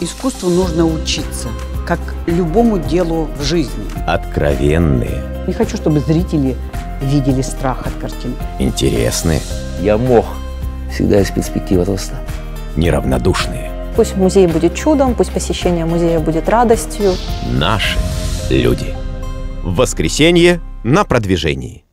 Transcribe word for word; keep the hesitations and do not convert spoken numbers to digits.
искусству нужно учиться, как любому делу в жизни. Откровенные. Не хочу, чтобы зрители видели страх от картины. Интересные. Я мог всегда из перспективы роста. Неравнодушные. Пусть музей будет чудом, пусть посещение музея будет радостью. Наши люди. В воскресенье на Продвижении.